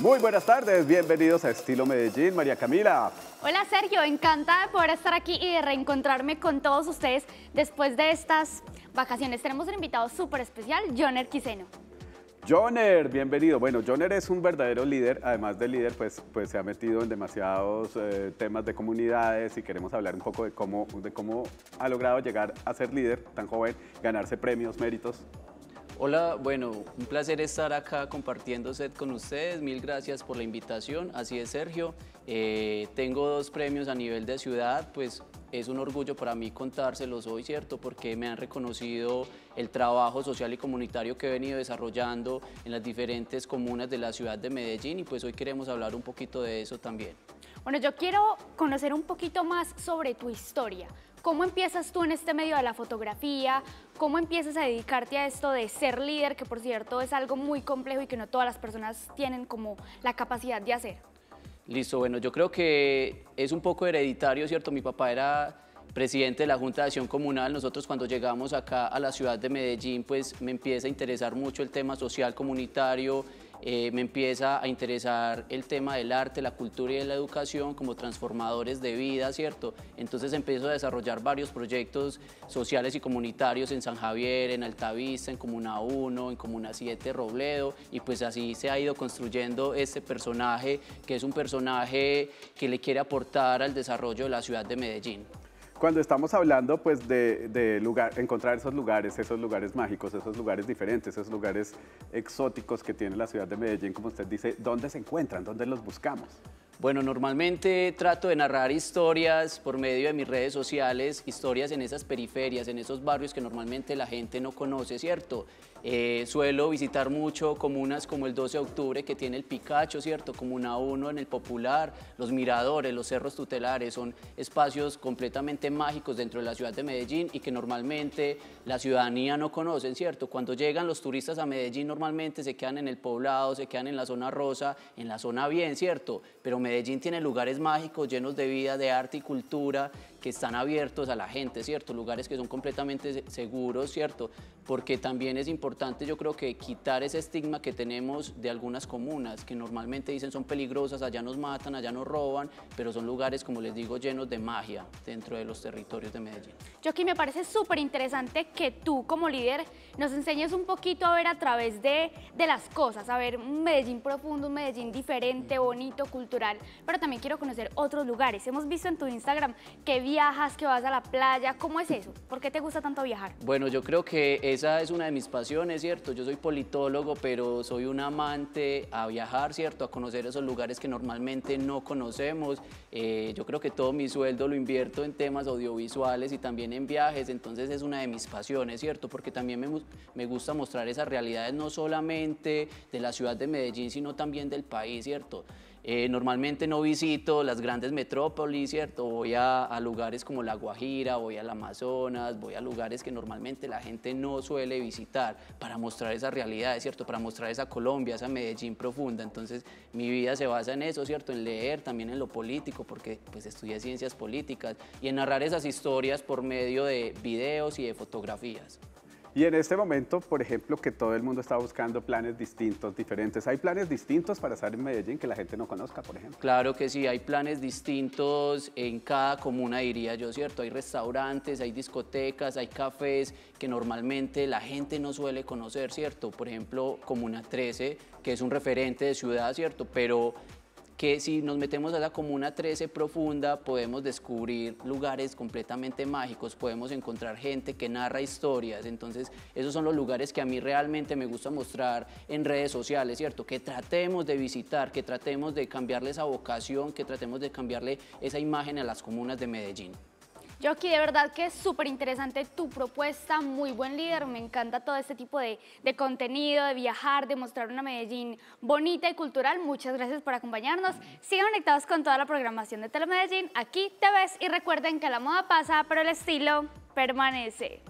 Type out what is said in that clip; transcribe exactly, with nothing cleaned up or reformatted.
Muy buenas tardes, bienvenidos a Estilo Medellín, María Camila. Hola Sergio, encantada de poder estar aquí y de reencontrarme con todos ustedes después de estas vacaciones. Tenemos un invitado súper especial, Jonier Quiceno. Jonier, bienvenido. Bueno, Jonier es un verdadero líder, además de líder, pues, pues se ha metido en demasiados eh, temas de comunidades y queremos hablar un poco de cómo, de cómo ha logrado llegar a ser líder tan joven, ganarse premios, méritos. Hola, bueno, un placer estar acá compartiendo set con ustedes, mil gracias por la invitación, así es Sergio, eh, tengo dos premios a nivel de ciudad, pues es un orgullo para mí contárselos hoy, ¿cierto? Porque me han reconocido el trabajo social y comunitario que he venido desarrollando en las diferentes comunas de la ciudad de Medellín y pues hoy queremos hablar un poquito de eso también. Bueno, yo quiero conocer un poquito más sobre tu historia. ¿Cómo empiezas tú en este medio de la fotografía? ¿Cómo empiezas a dedicarte a esto de ser líder, que por cierto es algo muy complejo y que no todas las personas tienen como la capacidad de hacer? Listo, bueno, yo creo que es un poco hereditario, ¿cierto? Mi papá era presidente de la Junta de Acción Comunal. Nosotros cuando llegamos acá a la ciudad de Medellín, pues me empieza a interesar mucho el tema social comunitario, Eh, me empieza a interesar el tema del arte, la cultura y de la educación como transformadores de vida, ¿cierto? Entonces empiezo a desarrollar varios proyectos sociales y comunitarios en San Javier, en Altavista, en Comuna uno, en Comuna siete, Robledo, y pues así se ha ido construyendo este personaje, que es un personaje que le quiere aportar al desarrollo de la ciudad de Medellín. Cuando estamos hablando pues, de, de lugar, encontrar esos lugares, esos lugares mágicos, esos lugares diferentes, esos lugares exóticos que tiene la ciudad de Medellín, como usted dice, ¿dónde se encuentran? ¿Dónde los buscamos? Bueno, normalmente trato de narrar historias por medio de mis redes sociales, historias en esas periferias, en esos barrios que normalmente la gente no conoce, ¿cierto? Eh, suelo visitar mucho comunas como el doce de octubre, que tiene el Picacho, ¿cierto? Comuna uno en el Popular, los miradores, los cerros tutelares, son espacios completamente mágicos dentro de la ciudad de Medellín y que normalmente la ciudadanía no conoce, ¿cierto? Cuando llegan los turistas a Medellín normalmente se quedan en el Poblado, se quedan en la zona rosa, en la zona bien, ¿cierto? Pero Medellín tiene lugares mágicos llenos de vida, de arte y cultura, que están abiertos a la gente, ¿cierto? Lugares que son completamente seguros, ¿cierto? Porque también es importante, yo creo, que quitar ese estigma que tenemos de algunas comunas, que normalmente dicen son peligrosas, allá nos matan, allá nos roban, pero son lugares, como les digo, llenos de magia dentro de los territorios de Medellín. Yo aquí me parece súper interesante que tú, como líder, nos enseñes un poquito a ver a través de, de las cosas, a ver un Medellín profundo, un Medellín diferente, bonito, cultural, pero también quiero conocer otros lugares. Hemos visto en tu Instagram que viajas, que vas a la playa, ¿cómo es eso? ¿Por qué te gusta tanto viajar? Bueno, yo creo que esa es una de mis pasiones, ¿cierto? Yo soy politólogo, pero soy un amante a viajar, ¿cierto? A conocer esos lugares que normalmente no conocemos. Eh, yo creo que todo mi sueldo lo invierto en temas audiovisuales y también en viajes, entonces es una de mis pasiones, ¿cierto? Porque también me, me gusta mostrar esas realidades no solamente de la ciudad de Medellín, sino también del país, ¿cierto? Eh, normalmente no visito las grandes metrópolis, ¿cierto? Voy a, a lugares como La Guajira, voy al Amazonas, voy a lugares que normalmente la gente no suele visitar para mostrar esas realidades, ¿cierto? Para mostrar esa Colombia, esa Medellín profunda. Entonces, mi vida se basa en eso, ¿cierto? En leer, también en lo político, porque pues estudié ciencias políticas y en narrar esas historias por medio de videos y de fotografías. Y en este momento, por ejemplo, que todo el mundo está buscando planes distintos, diferentes, ¿hay planes distintos para estar en Medellín que la gente no conozca, por ejemplo? Claro que sí, hay planes distintos en cada comuna, diría yo, ¿cierto? Hay restaurantes, hay discotecas, hay cafés que normalmente la gente no suele conocer, ¿cierto? Por ejemplo, Comuna trece, que es un referente de ciudad, ¿cierto? Pero que si nos metemos a la Comuna trece profunda podemos descubrir lugares completamente mágicos, podemos encontrar gente que narra historias, entonces esos son los lugares que a mí realmente me gusta mostrar en redes sociales, ¿cierto? Que tratemos de visitar, que tratemos de cambiarle esa vocación, que tratemos de cambiarle esa imagen a las comunas de Medellín. Yo aquí de verdad que es súper interesante tu propuesta, muy buen líder, me encanta todo este tipo de, de contenido, de viajar, de mostrar una Medellín bonita y cultural. Muchas gracias por acompañarnos, sigan conectados con toda la programación de Telemedellín, aquí te ves y recuerden que la moda pasa, pero el estilo permanece.